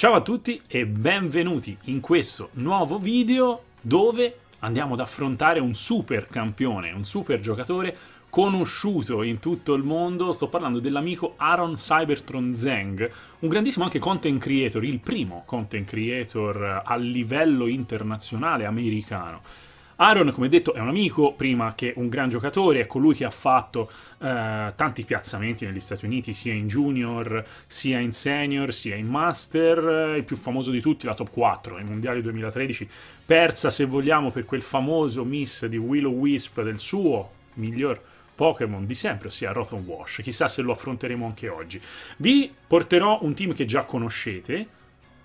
Ciao a tutti e benvenuti in questo nuovo video dove andiamo ad affrontare un super campione, un super giocatore conosciuto in tutto il mondo. Sto parlando dell'amico Aaron Cybertron Zheng, un grandissimo anche content creator, il primo content creator a livello internazionale americano. Aaron, come detto, è un amico prima che un gran giocatore, è colui che ha fatto tanti piazzamenti negli Stati Uniti, sia in junior, sia in senior, sia in master. Il più famoso di tutti, la top 4, ai mondiali 2013, persa se vogliamo per quel famoso miss di Will-O-Wisp del suo miglior Pokémon di sempre, ossia Rotom Wash. Chissà se lo affronteremo anche oggi. Vi porterò un team che già conoscete.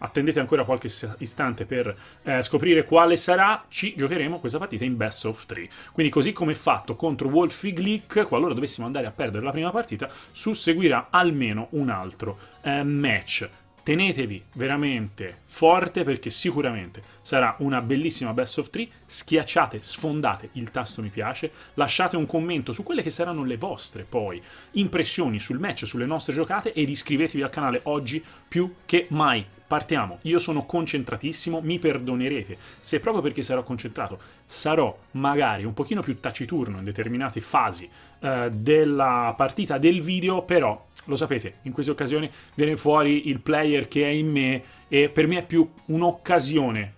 Attendete ancora qualche istante per scoprire quale sarà. Ci giocheremo questa partita in best of 3. Quindi così come fatto contro Wolfie Glick, qualora dovessimo andare a perdere la prima partita, susseguirà almeno un altro match. Tenetevi veramente forte perché sicuramente sarà una bellissima best of 3. Schiacciate, sfondate il tasto mi piace, lasciate un commento su quelle che saranno le vostre poi impressioni sul match, sulle nostre giocate, ed iscrivetevi al canale oggi più che mai. Partiamo, io sono concentratissimo, mi perdonerete se proprio perché sarò concentrato sarò magari un pochino più taciturno in determinate fasi della partita, del video, però lo sapete, in queste occasioni viene fuori il player che è in me e per me è più un'occasione,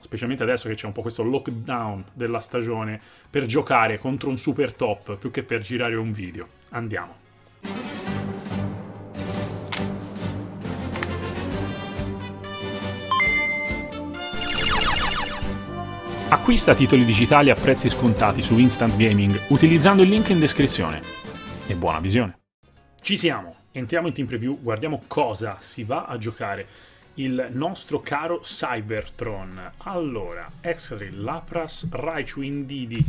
specialmente adesso che c'è un po' questo lockdown della stagione, per giocare contro un super top più che per girare un video. Andiamo. Acquista titoli digitali a prezzi scontati su Instant Gaming utilizzando il link in descrizione. E buona visione! Ci siamo! Entriamo in team preview, guardiamo cosa si va a giocare il nostro caro Cybertron. Allora, X-Ray, Lapras, Raichu, Indeedee,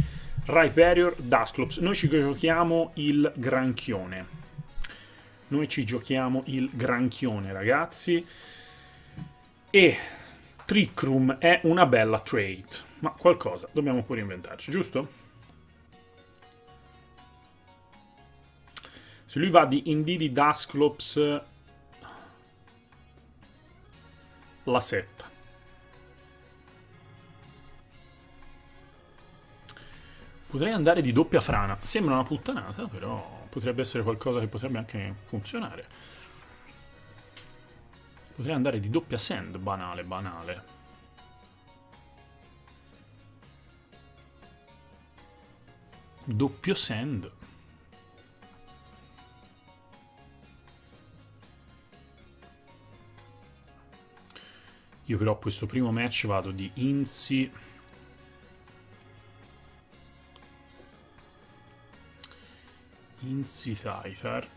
Rhyperior, Dusclops. Noi ci giochiamo il granchione. Noi ci giochiamo il granchione, ragazzi. E Trick Room è una bella trait. Ma qualcosa dobbiamo pure inventarci, giusto? Se lui va di Indeedee, Dusclops, la setta. Potrei andare di doppia frana. Sembra una puttanata, però potrebbe essere qualcosa che potrebbe anche funzionare. Potrei andare di doppia sand, banale, banale. Doppio send. Io però questo primo match vado di Insi Titar.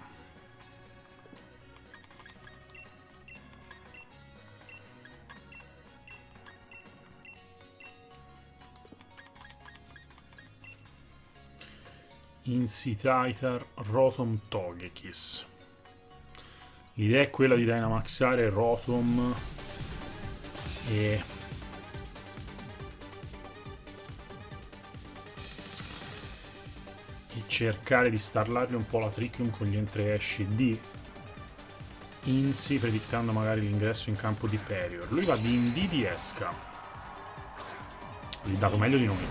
Insitaitar, Rotom, Togekiss. L'idea è quella di dynamaxare Rotom e cercare di starlargli un po' la Trick Room con gli entri-esci di Insi, predictando magari l'ingresso in campo di Perior. Lui va di Indeedee, esca. Gli dato meglio di noi.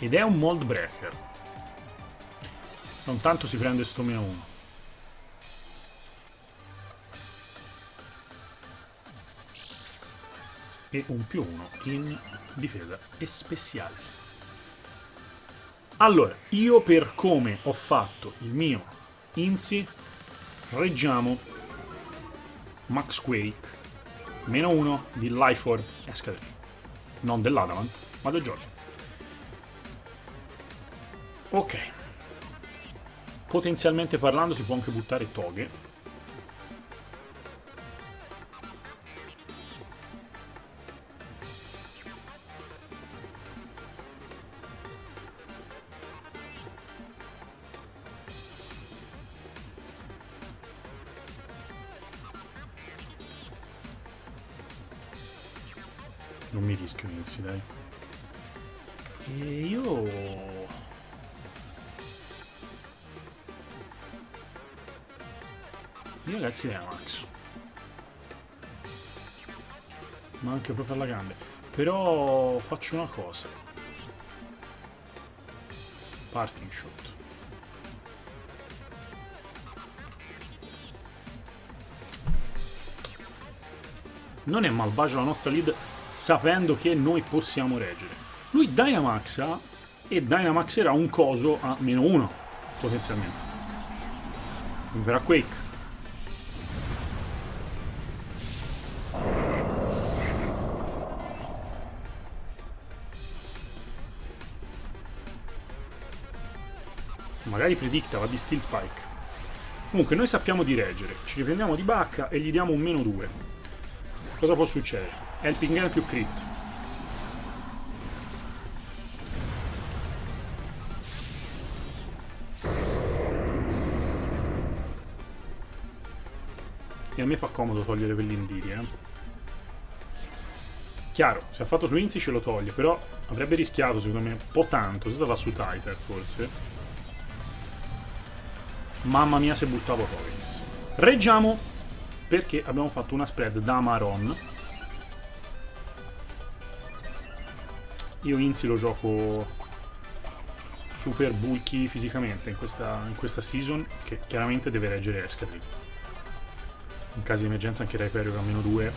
Ed è un mold breaker. Non tanto si prende sto meno 1. E un più 1 in difesa e speciale. Allora, io per come ho fatto il mio Insi, reggiamo Max Quake, meno 1 di Life Orb, escadere. Non dell'Adamant, ma del Giorgio. Ok, potenzialmente parlando si può anche buttare Toge. Non mi rischio Insi, dai. E io... Ragazzi, Max. Ma anche proprio alla grande. Però faccio una cosa. Parting shot. Non è malvagia la nostra lead, sapendo che noi possiamo reggere. Lui Dynamaxa, e Dynamax era un coso a -1 potenzialmente. Verrà Quake. Magari predicta, va di Steel Spike. Comunque noi sappiamo di reggere. Ci riprendiamo di Bacca e gli diamo un -2. Cosa può succedere? Helping Hand più crit. E a me fa comodo togliere quell'Indiria. Chiaro, se ha fatto su Inzi ce lo toglie, però avrebbe rischiato secondo me un po' tanto. Se va su Titer forse. Mamma mia se buttavo Pokédex. Reggiamo! Perché abbiamo fatto una spread da Maron. Io Inzi lo gioco super bulky fisicamente in questa season, che chiaramente deve reggere Escadrille. In caso di emergenza anche Rhyperior a -2.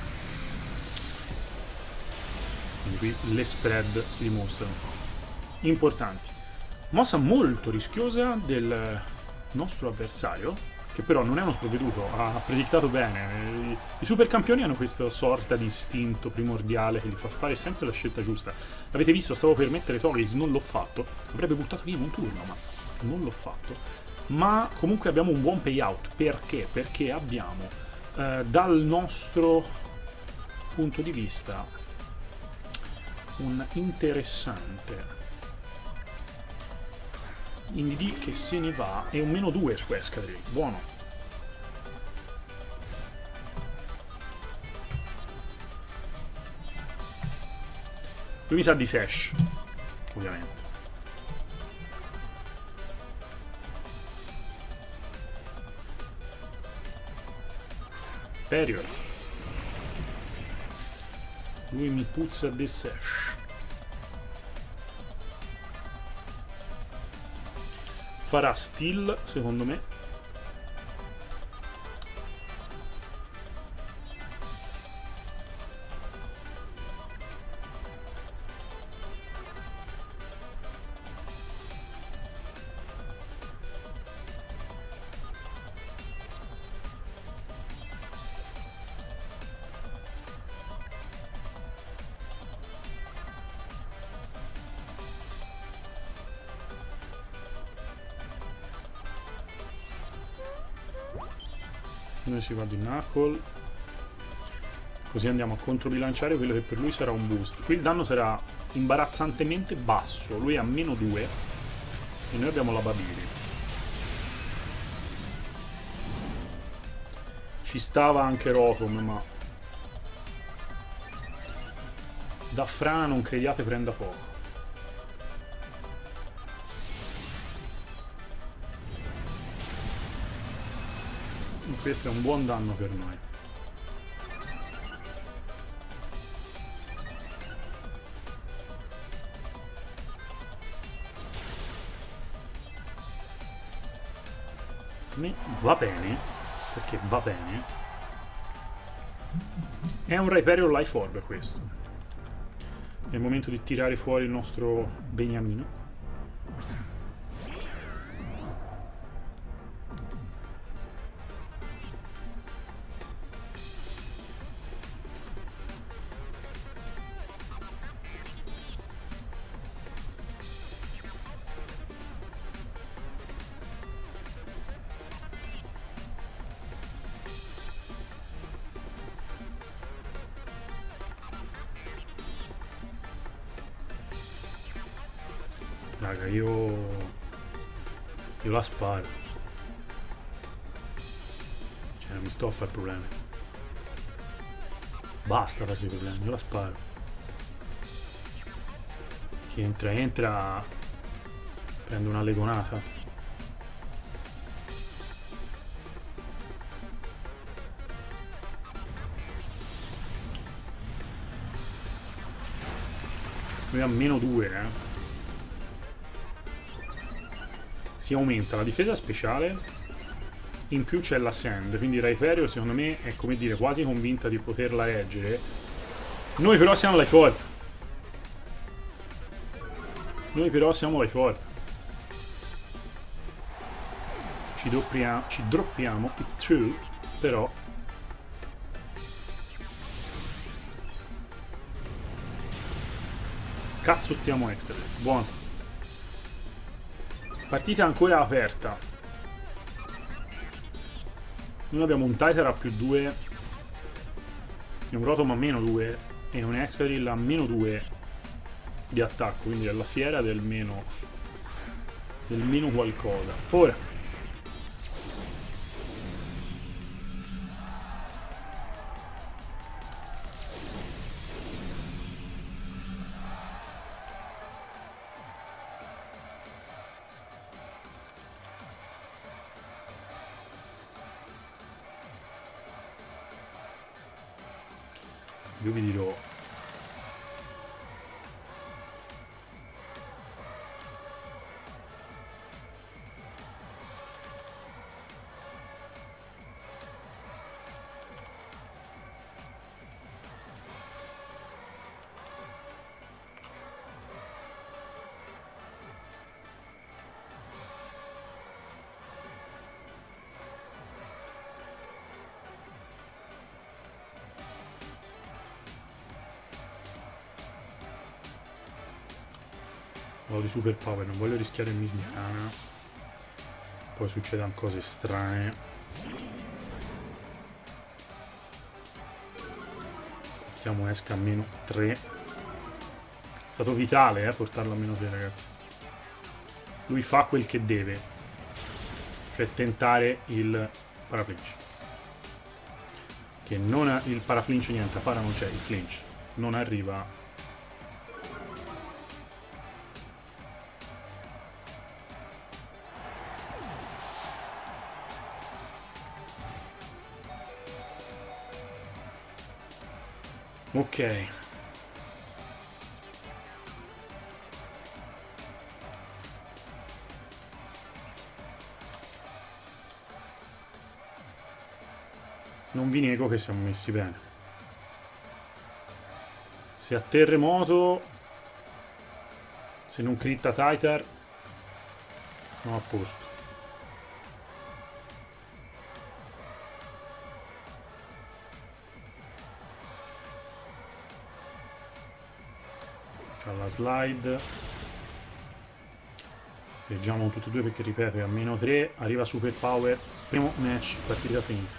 Quindi qui le spread si dimostrano importanti. Mossa molto rischiosa del nostro avversario, che però non è uno sprovveduto, ha predictato bene. I supercampioni hanno questa sorta di istinto primordiale che li fa fare sempre la scelta giusta. L'avete visto, stavo per mettere Togekiss, non l'ho fatto. Avrebbe buttato via un turno, ma non l'ho fatto. Ma comunque abbiamo un buon payout. Perché? Perché abbiamo, dal nostro punto di vista, un interessante Indeedee che se ne va e un -2 su Escadrille, buono. Lui mi sa di Sash, ovviamente. Period. Lui mi puzza di Sash. Farà Steel, secondo me. Noi si va di Knuckle, così andiamo a controbilanciare quello che per lui sarà un boost. Qui il danno sarà imbarazzantemente basso, lui ha -2 e noi abbiamo la Babiri. Ci stava anche Rotom, ma da frana non crediate prenda poco. Questo è un buon danno per noi. Va bene, perché va bene. È un Rhyperior Life Orb questo. È il momento di tirare fuori il nostro beniamino. Raga, io la sparo, cioè non mi sto a fare problemi, basta farsi problemi, io la sparo. Chi entra entra, prende una legonata. a meno 2, Si aumenta la difesa speciale. In più c'è la Sand, quindi Raiperio secondo me è, come dire, quasi convinta di poterla reggere. Noi però siamo là fuori. Ci droppiamo, it's true, però... Cazzottiamo extra, buono. Partita ancora aperta. Noi abbiamo un Titer a più 2 e un Rotom a meno 2 e un Excadrill a meno 2 di attacco, quindi è la fiera del meno qualcosa. Ora io vi dirò, ho di super power, non voglio rischiare il Misnitana, poi succedono cose strane. Portiamo esca a meno 3. È stato vitale portarlo a meno 3, ragazzi. Lui fa quel che deve, cioè tentare il paraflinch, che non ha il paraflinch, niente, para non c'è, il flinch non arriva. Ok, non vi nego che siamo messi bene. Se a terremoto, se non critta Titer, siamo a posto. La slide, leggiamo tutti e due perché, ripeto, è a meno 3, arriva super power, primo match, partita finita,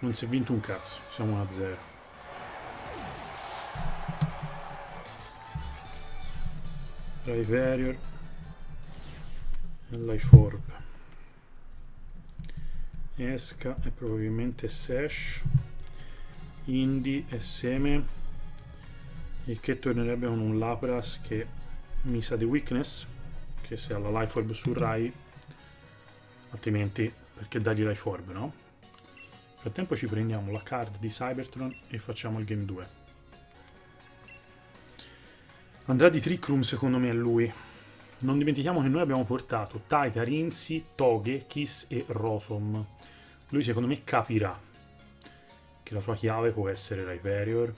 non si è vinto un cazzo, siamo a 0. Rhyperior e Life Orb, esca e probabilmente Sash, Indy e Seme. Il che tornerebbe con un Lapras che mi sa di weakness, che se ha la Life Orb su Rai, altrimenti perché dargli Life Orb, no? Nel frattempo ci prendiamo la card di Cybertron e facciamo il game 2. Andrà di Trick Room secondo me a lui. Non dimentichiamo che noi abbiamo portato Titer, Insi, Toge, Kiss e Rotom. Lui secondo me capirà che la sua chiave può essere Rhyperior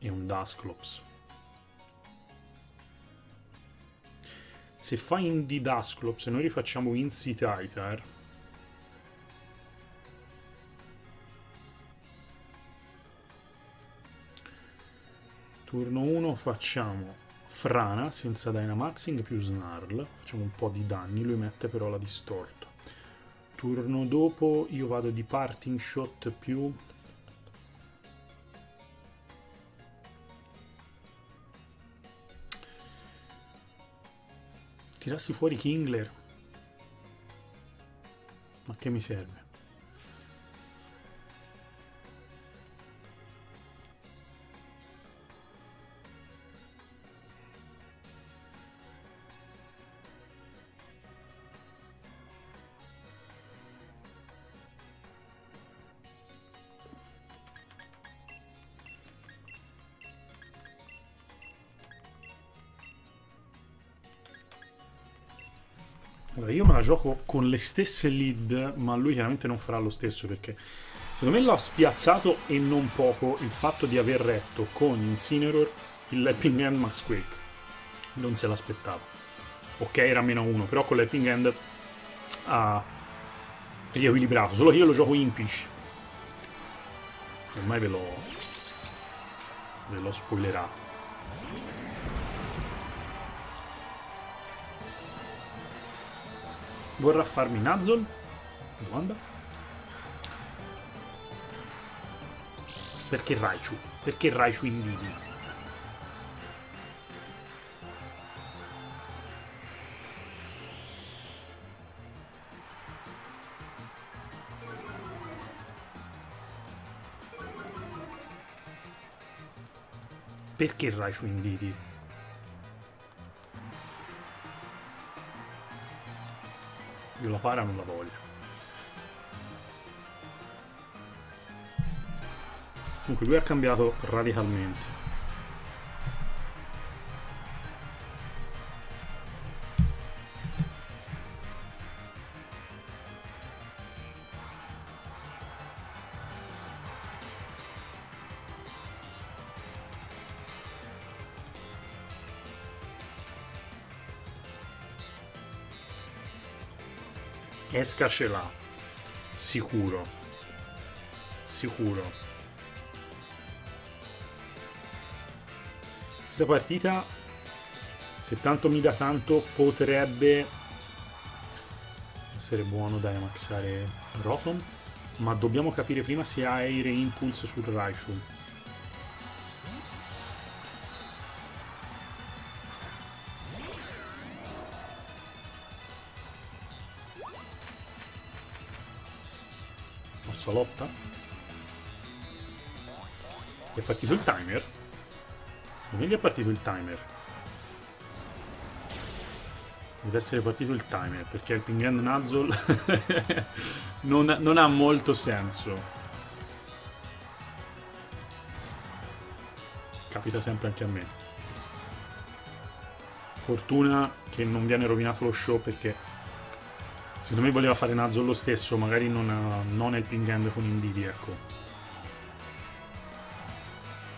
e un Dusclops. Se fa Indy Dusclops e noi rifacciamo Insi Titer, turno 1 facciamo Frana senza Dynamaxing più Snarl, facciamo un po' di danni, lui mette però la distorto. Turno dopo io vado di Parting Shot più tirassi fuori Kingler, ma che mi serve? Allora, io me la gioco con le stesse lead, ma lui chiaramente non farà lo stesso, perché secondo me l'ha spiazzato, e non poco, il fatto di aver retto con Incineroar il Leaping Hand Max Quake. Non se l'aspettavo. Ok, era -1, però con Leaping Hand ha riequilibrato. Solo che io lo gioco Impish. Ormai ve l'ho spoilerato. Vorrà farmi Nuzzle? Domanda. Perché Raichu? Perché Raichu invidi? Perché Raichu invidi? Io la para non la voglio. Comunque lui ha cambiato radicalmente. Esca ce l'ha, sicuro, sicuro. Questa partita, se tanto mi dà tanto, potrebbe essere buono da maxare Rotom, ma dobbiamo capire prima se ha Air Impulse sul Raichu. Lotta, è partito il timer, non gli è partito il timer, deve essere partito il timer, perché il Ping and Nuzzle non ha molto senso. Capita sempre anche a me. Fortuna che non viene rovinato lo show, perché secondo me voleva fare Nuzzle lo stesso, magari non è il ping hand con Invidi, ecco.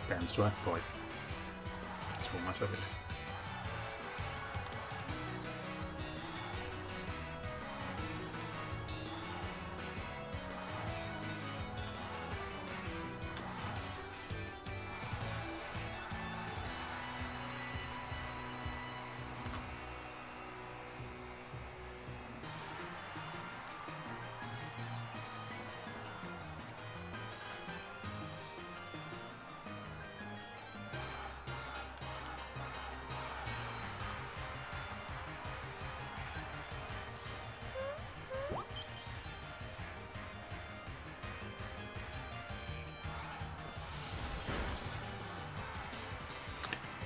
Penso, poi. Non si può mai sapere.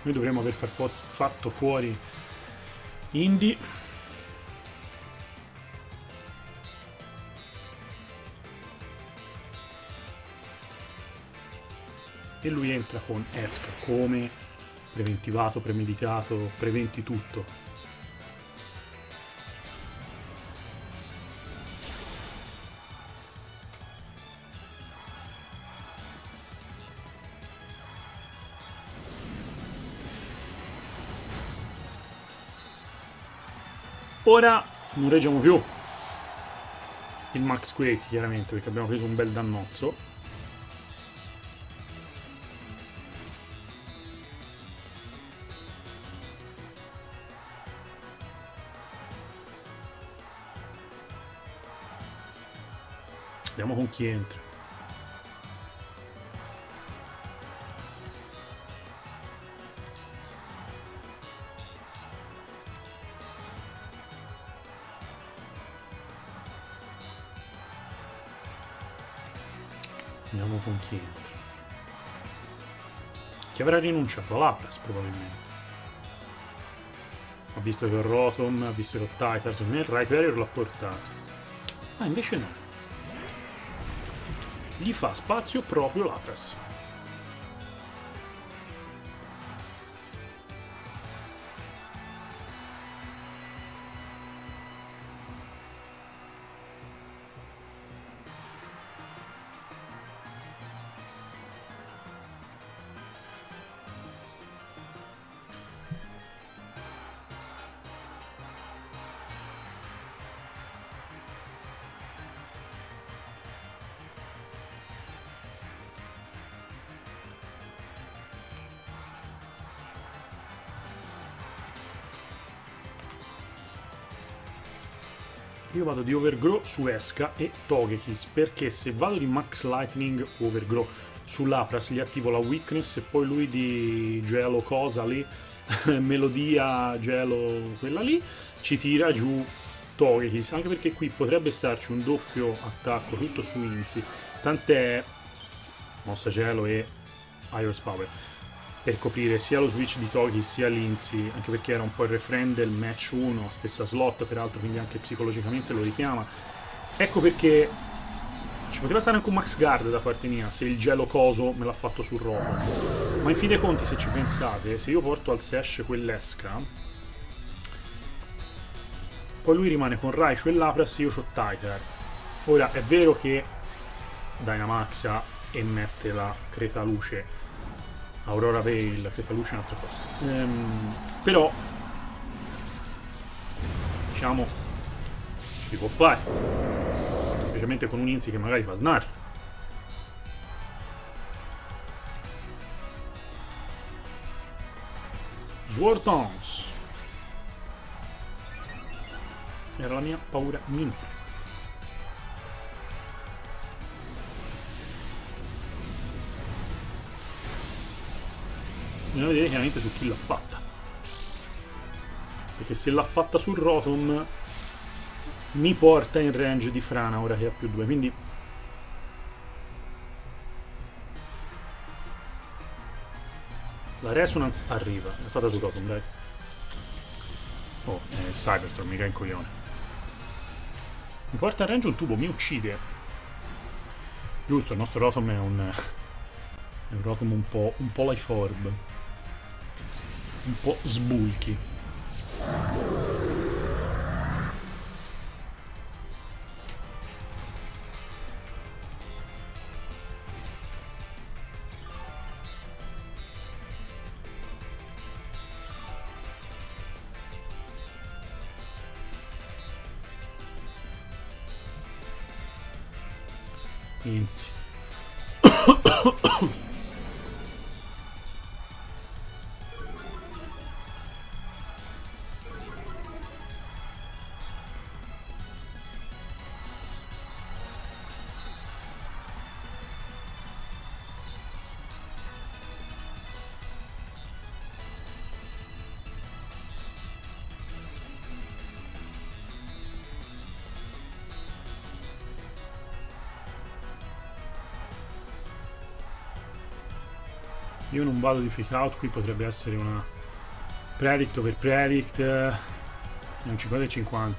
Noi dovremmo aver fatto fuori Indy. E lui entra con Esca, come preventivato, premeditato, preventi tutto. Ora non reggiamo più il Max Quake, chiaramente, perché abbiamo preso un bel dannozzo. Vediamo con chi entra. Con chi entra, chi avrà rinunciato a Lapras probabilmente, ha visto che ho Rotom, ha visto che ho Titans, il Rhyperior l'ha portato, ma invece no, gli fa spazio proprio Lapras. io vado di Overgrow su Esca e Togekiss, perché se vado di Max Lightning Overgrow sull'Apras gli attivo la Weakness e poi lui di Gelo cosa lì, Melodia, Gelo quella lì, ci tira giù Togekiss, anche perché qui potrebbe starci un doppio attacco tutto su Inzi, tant'è mossa Gelo e Iris Power per coprire sia lo switch di Togekiss sia l'Inzi, anche perché era un po' il refrain del match 1, stessa slot peraltro, quindi anche psicologicamente lo richiama. Ecco perché ci poteva stare anche un Max Guard da parte mia, se il gelo coso me l'ha fatto sul robot. Ma in fin dei conti, se ci pensate, se io porto al Sesh quell'esca, poi lui rimane con Raichu e Lapras, io c'ho Tiger. Ora, è vero che Dynamaxa emette la Creta Luce, Aurora Veil, questa luce è un'altra cosa. Però diciamo si può fare. Specialmente con un Inzi che magari fa Snar. Swortons. Era la mia paura minore. Bisogna vedere chiaramente su chi l'ha fatta, perché se l'ha fatta sul Rotom mi porta in range di Frana ora che ha più 2, quindi la Resonance arriva, l'ha fatta sul Rotom, dai. Oh, è Cybertron, mica in coglione. Mi porta in range un tubo, mi uccide. Giusto, il nostro Rotom è un Rotom un po' Life Orb, un po' sbulchi. Inzi. Io non vado di Freak Out, qui potrebbe essere una Predict over Predict, un 50-50.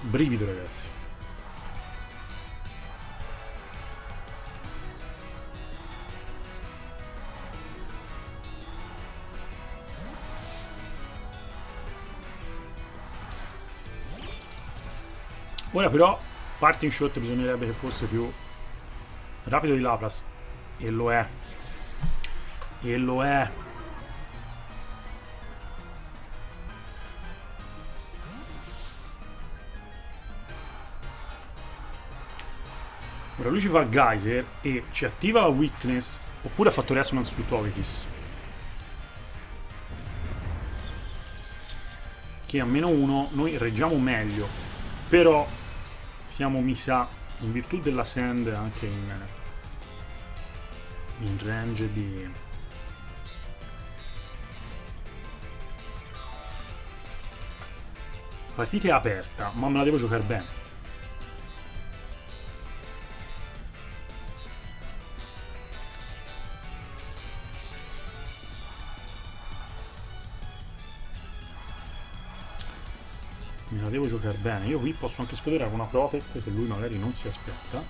Brivido, ragazzi. Ora però parting shot bisognerebbe che fosse più rapido di Lapras, e lo è, e lo è. Ora lui ci fa Geyser e ci attiva la Weakness, oppure ha fatto Resonance su Togekiss, che a meno 1 noi reggiamo meglio, però siamo, mi sa, in virtù della Sand anche in range di partita è aperta, ma me la devo giocare bene. Me la devo giocare bene. Io qui posso anche sfoderare una Protect che lui magari non si aspetta.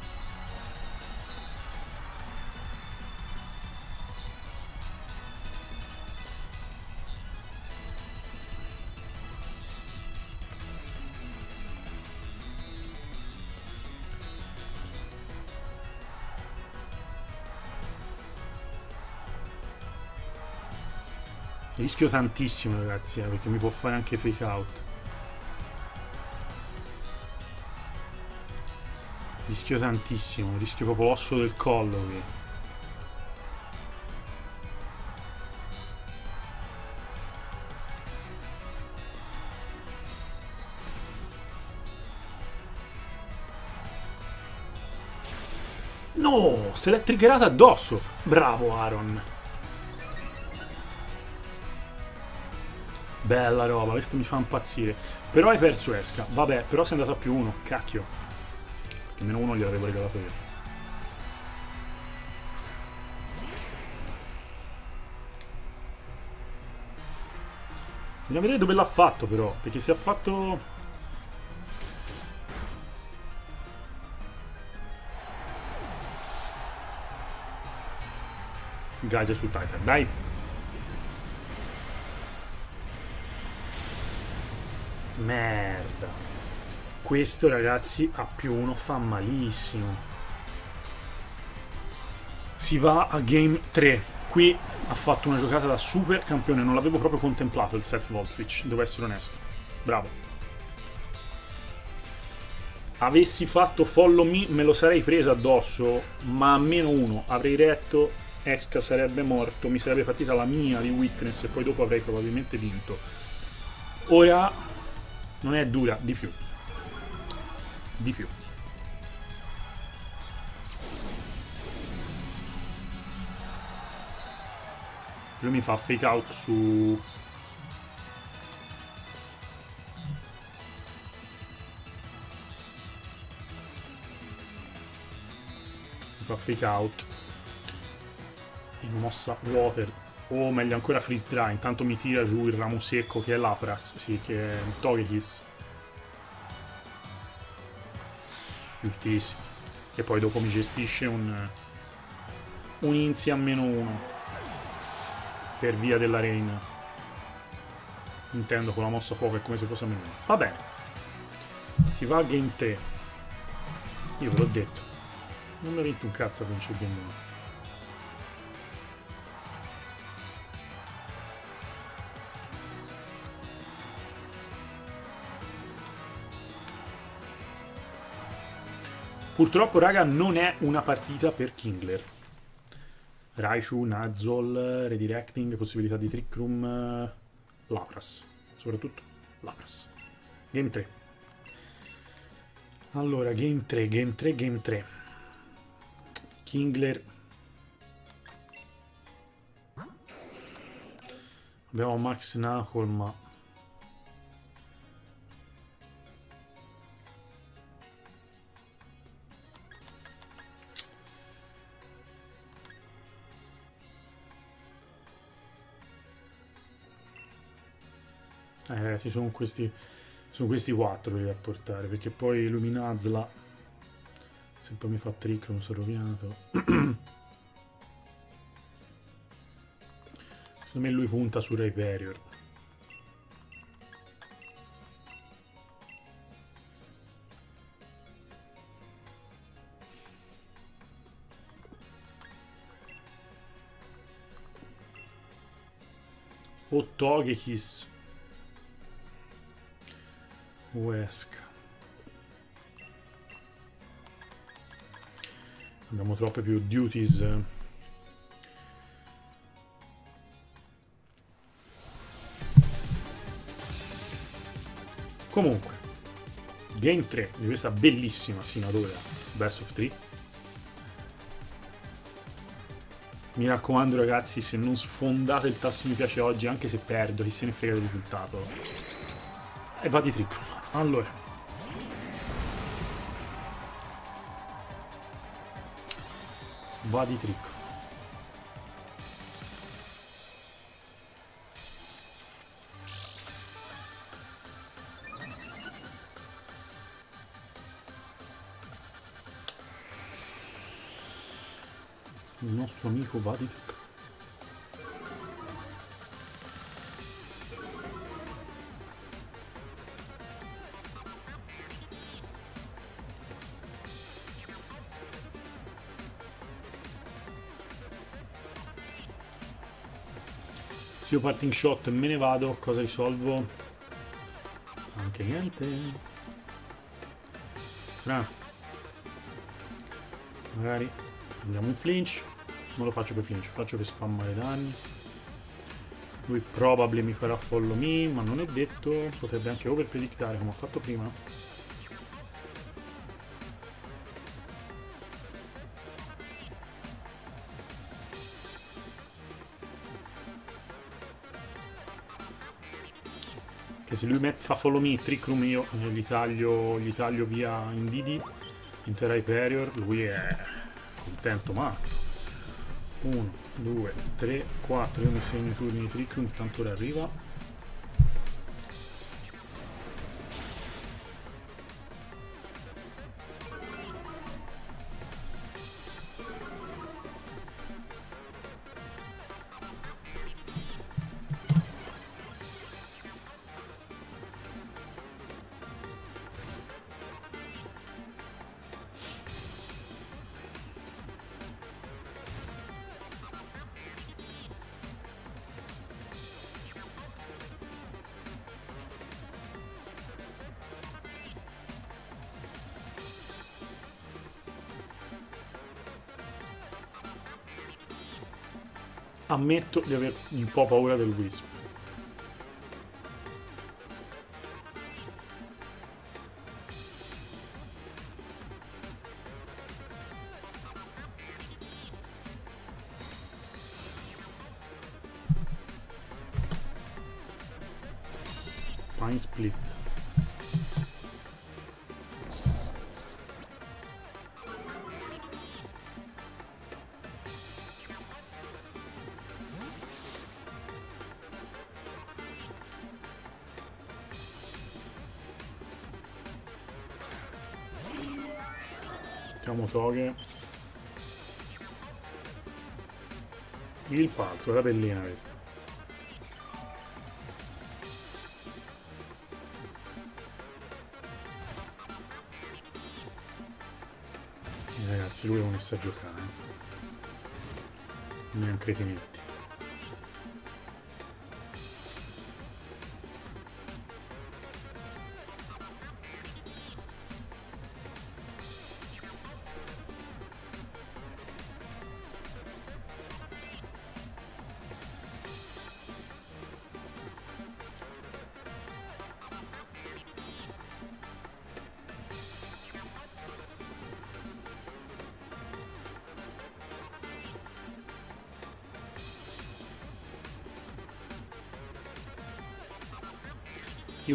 Rischio tantissimo, ragazzi, perché mi può fare anche Freak Out. Rischio tantissimo, rischio proprio l'osso del collo qui. No, se l'è triggerata addosso. Bravo Aaron. Bella roba, questo mi fa impazzire. Però hai perso esca. Vabbè, però sei andato a più uno, cacchio. Che meno uno gli avevo regalato io. Bisogna vedere dove l'ha fatto però, perché se ha fatto... Gaia sul Titan, dai! Merda! Questo ragazzi a più uno fa malissimo. Si va a game 3. Qui ha fatto una giocata da super campione. Non l'avevo proprio contemplato il self Volt Switch, devo essere onesto. Bravo. Avessi fatto follow me lo sarei preso addosso, ma a meno uno avrei retto, esca sarebbe morto, mi sarebbe partita la mia di Witness e poi dopo avrei probabilmente vinto. Ora non è dura di più. Lui mi fa fake out su... Mi fa fake out in mossa water, o meglio ancora freeze dry. Intanto mi tira giù il ramo secco che è l'Apras, sì, che è Togekiss. Giustissimo. E poi dopo mi gestisce un inizio a meno uno per via della reina, intendo, con la mossa fuoco è come se fosse a meno uno. Va bene, si va a game 3. Io ve l'ho detto, non mi ha vinto un cazzo che non c'è game 1. Purtroppo, raga, non è una partita per Kingler. Raichu, Nuzzle, Redirecting, possibilità di Trick Room, Lapras. Soprattutto Lapras. Game 3. Allora, game 3. Kingler. Abbiamo Max Knuckle, ma... ragazzi, sono questi 4 da portare, perché poi Luminazla, se poi mi fa trick non sono rovinato. Secondo me lui punta su Rhyperior. O Togekiss. Esca. Abbiamo troppe più duties. Comunque, game 3 di questa bellissima sinadora Best of 3. Mi raccomando ragazzi, se non sfondate il tasto mi piace oggi, anche se perdo, chi se ne frega del risultato. E va di trick. Allora, va di trick. Il nostro amico va di trick. Se io parting shot e me ne vado, cosa risolvo? Anche niente. Magari andiamo in flinch. Non lo faccio per flinch, lo faccio per spammare danni. Lui probably mi farà follow me, ma non è detto. Potrebbe anche overpredictare come ho fatto prima. Che se lui fa follow me, trick room io, gli taglio via in DD. Intera Hyperior, lui è contento matto. 1, 2, 3, 4, io mi segno i turni di trick room, tanto ora arriva. Ammetto di aver un po' paura del Wisp. Pine Split. Il falso, la bellina questa. Ragazzi, lui è un sa giocare, neanche cretinetti.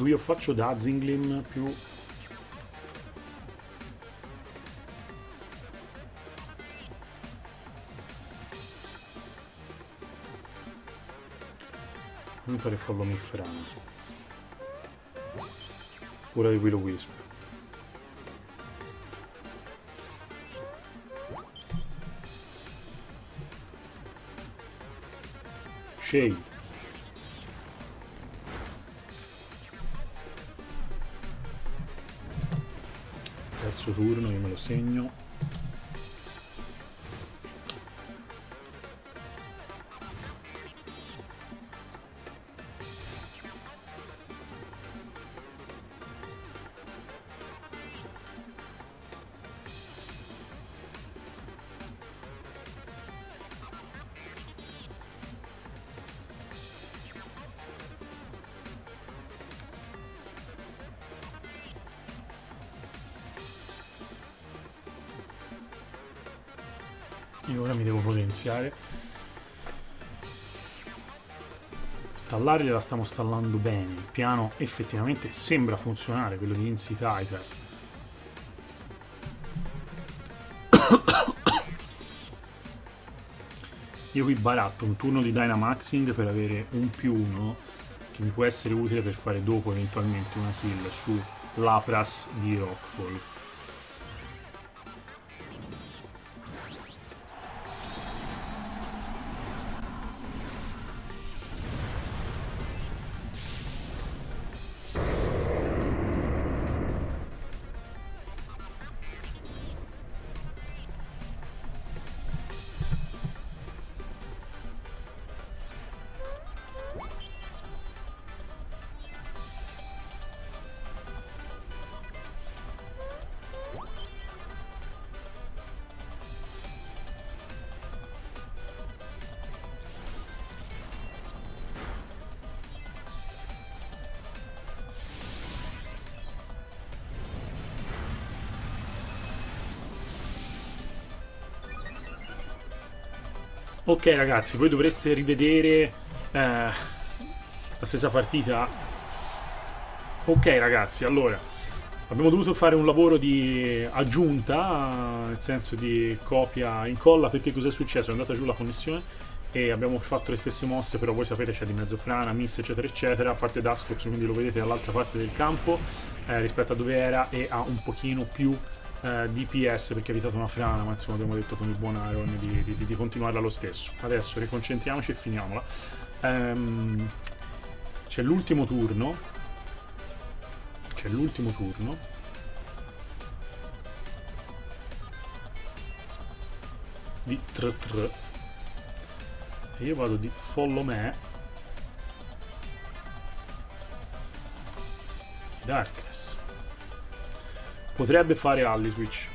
Io faccio da Zinglim più non fare follow me frana. Ora di Will-O-Wisp. Shade. Turno, io me lo segno. Ora mi devo potenziare. Stallare la stiamo stallando bene. Il piano effettivamente sembra funzionare, quello di Insy Tiger. Io qui baratto un turno di Dynamaxing per avere un più uno che mi può essere utile per fare dopo eventualmente una kill su Lapras di Rockfall. Ok ragazzi, voi dovreste rivedere la stessa partita. Ok ragazzi, allora abbiamo dovuto fare un lavoro di aggiunta, nel senso di copia incolla, perché cos'è successo? È andata giù la connessione e abbiamo fatto le stesse mosse, però voi sapete c'è di mezzo frana, miss eccetera eccetera, a parte Dascox, quindi lo vedete dall'altra parte del campo rispetto a dove era, e ha un pochino più DPS perché ha evitato una frana, ma insomma abbiamo detto con il buon Aaron di continuarla lo stesso. Adesso riconcentriamoci e finiamola. C'è l'ultimo turno, di tr e io vado di follow me Darkness. Potrebbe fare Ally Switch,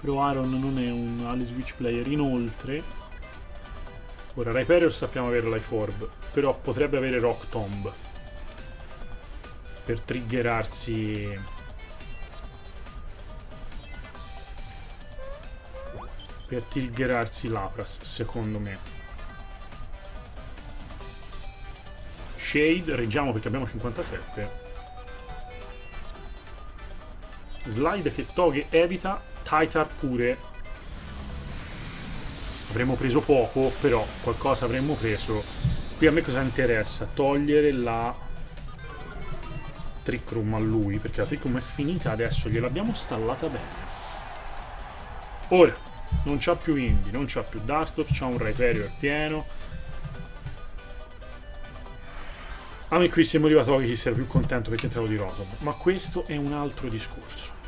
però Aaron non è un Ally Switch player. Inoltre, ora Rhyperior sappiamo avere Life Orb, però potrebbe avere Rock Tomb per triggerarsi Lapras, secondo me. Shade, reggiamo perché abbiamo 57. Slide che Toge evita, Titar pure. Avremmo preso poco, però qualcosa avremmo preso. Qui a me cosa interessa? Togliere la Trick Room a lui, perché la Trick Room è finita adesso, gliel'abbiamo stallata bene. Ora, non c'ha più Indy, non c'ha più Dusclops, c'ha un Rhyperior pieno. A me qui sembra arrivato che si era più contento perché entravo di Rotom, ma questo è un altro discorso.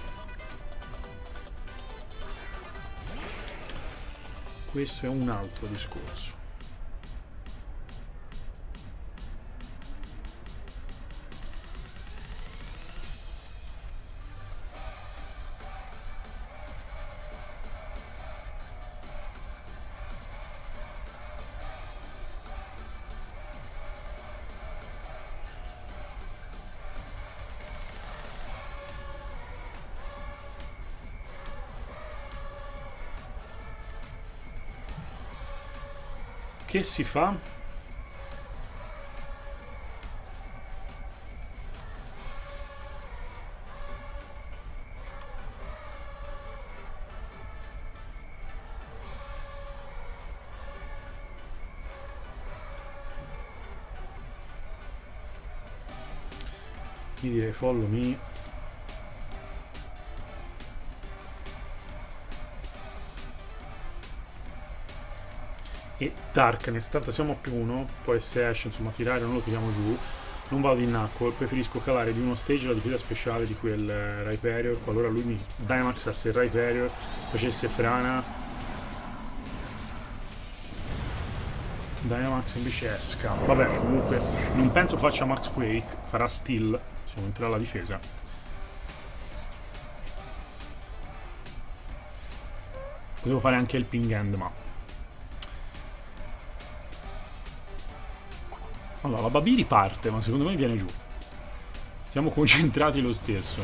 Che si fa? Gli direi follow me. E Darkness, tanto siamo a più 1, poi se esce, insomma, tirare non lo tiriamo giù. Non vado in Knuckle, preferisco calare di uno stage la difesa speciale di quel Rhyperior, qualora lui mi Dynamaxasse il Rhyperior, facesse frana. Dynamax invece esca, vabbè, comunque non penso faccia Max Quake, farà Steel, se non entrerà la difesa. Potevo fare anche il Ping End, ma allora, la Babi riparte, ma secondo me viene giù. Siamo concentrati lo stesso.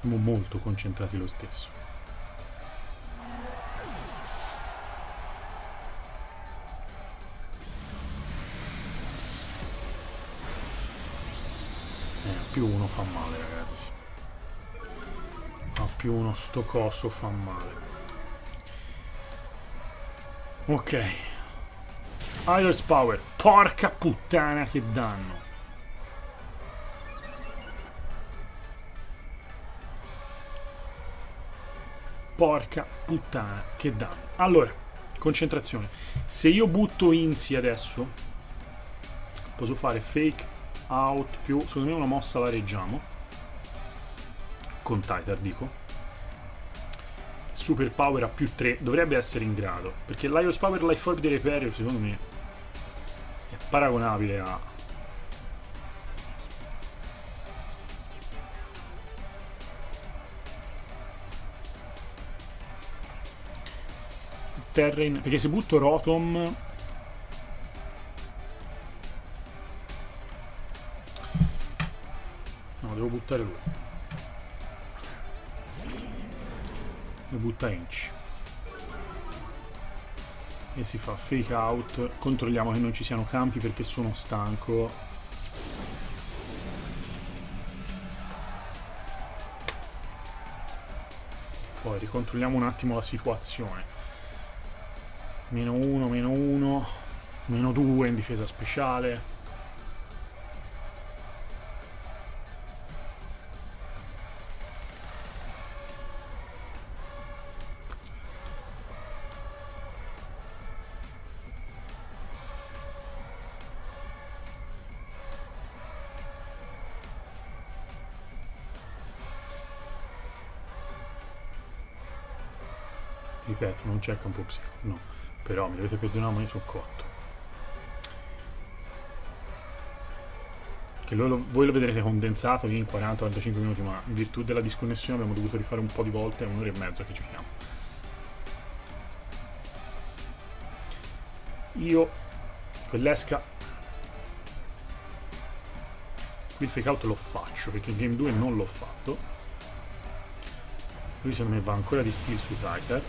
Siamo molto concentrati lo stesso. Più uno fa male, ragazzi. A più uno sto coso fa male. Ok. Iris Power. Porca puttana che danno. Allora, concentrazione. Se io butto Insi adesso, posso fare fake out più, secondo me una mossa la reggiamo con Titar, dico Super Power a più 3 dovrebbe essere in grado, perché l'Iris Power Life Orb di Rhyperior secondo me è paragonabile a Terrain, perché se butto Rotom devo buttare lui. E butta Inch. E si fa fake out. Controlliamo che non ci siano campi perché sono stanco. Poi ricontrolliamo un attimo la situazione. -1, -1, -2 in difesa speciale. Ripeto, non c'è campo psico, no, però mi dovete perdonare, ma io sono cotto. Che voi lo vedrete condensato lì in 40-45 minuti, ma in virtù della disconnessione abbiamo dovuto rifare un po' di volte, è un'ora e mezza che giochiamo. Io, quell'esca, qui il fake out lo faccio, perché in game 2 non l'ho fatto. Lui secondo me va ancora di steel su Tiger.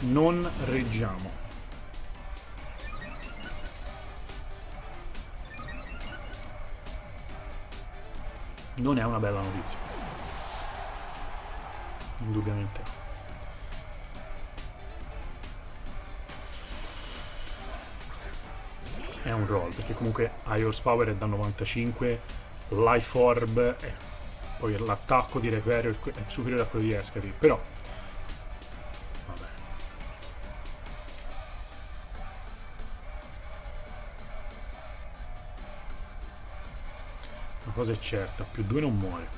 Non reggiamo. Non è una bella notizia. Indubbiamente. È un roll, perché comunque high horsepower è da 95, life orb è... Poi l'attacco di Requerio è superiore a quello di Escari, però... Vabbè. Una cosa è certa, più 2 non muore.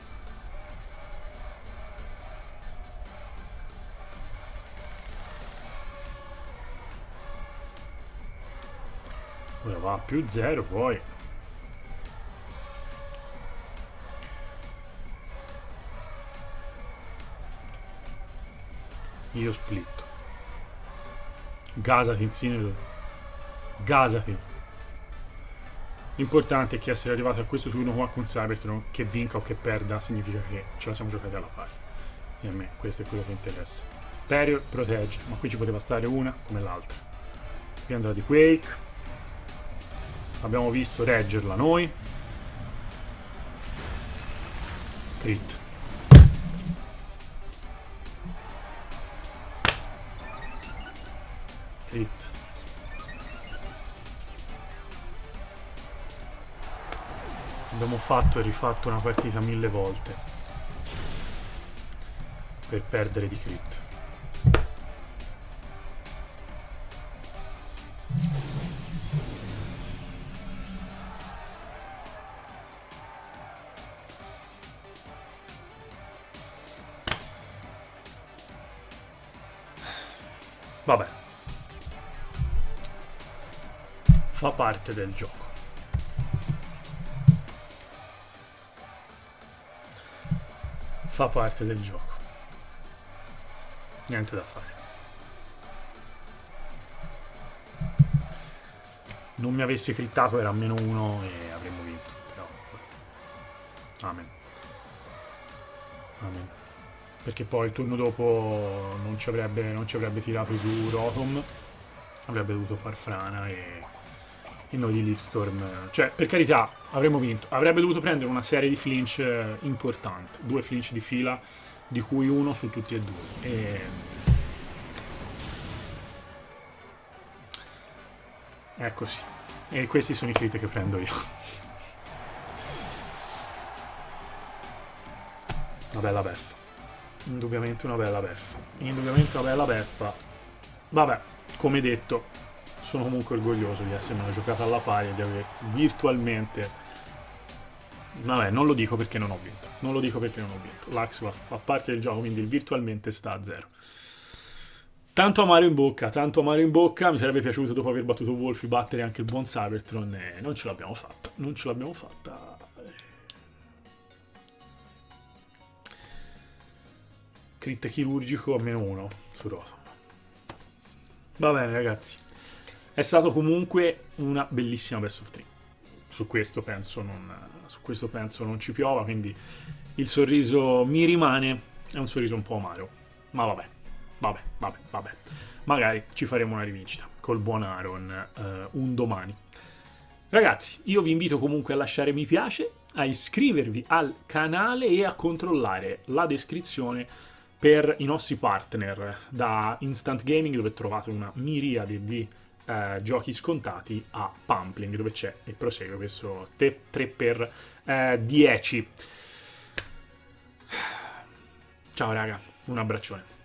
Ora va a più 0 poi. Io splitto. Gasati, Incineroar. Gasati. L'importante è che essere arrivato a questo turno qua con Cybertron, che vinca o che perda, significa che ce la siamo giocati alla pari. E a me questo è quello che interessa. Terior protegge, ma qui ci poteva stare una come l'altra. Qui andrà di Quake. Abbiamo visto reggerla noi. Crit. Crit. Abbiamo fatto e rifatto una partita 1000 volte per perdere di crit. Vabbè, fa parte del gioco. Fa parte del gioco. Niente da fare. Non mi avessi crittato era -1 e avremmo vinto, però. Amen. Amen. Perché poi il turno dopo non ci avrebbe tirato giù Rotom. Avrebbe dovuto far frana e noi di Leafstorm, cioè, per carità, avremmo vinto. Avrebbe dovuto prendere una serie di flinch importante, 2 flinch di fila, di cui uno su tutti e due. È così. E questi sono i crit che prendo io. Una bella beffa. Indubbiamente una bella beffa. Indubbiamente una bella beffa. Vabbè, come detto... Sono comunque orgoglioso di essermi giocata alla pari e di aver virtualmente... Vabbè, non lo dico perché non ho vinto. Non lo dico perché non ho vinto. L'Axe fa parte del gioco, quindi il virtualmente sta a 0. Tanto amaro in bocca, tanto amaro in bocca. Mi sarebbe piaciuto, dopo aver battuto Wolfie, battere anche il buon Cybertron. E non ce l'abbiamo fatta. Non ce l'abbiamo fatta. Crit chirurgico a -1 su Rotom. Va bene, ragazzi. È stato comunque una bellissima best of 3. su questo penso non ci piova, quindi il sorriso mi rimane, è un sorriso un po' amaro, ma vabbè, magari ci faremo una rivincita col buon Aaron un domani. Ragazzi, io vi invito comunque a lasciare mi piace, a iscrivervi al canale e a controllare la descrizione per i nostri partner da Instant Gaming, dove trovate una miriade di giochi scontati, a Pumpling, dove c'è e prosegue questo 3x10. Ciao raga, un abbraccione.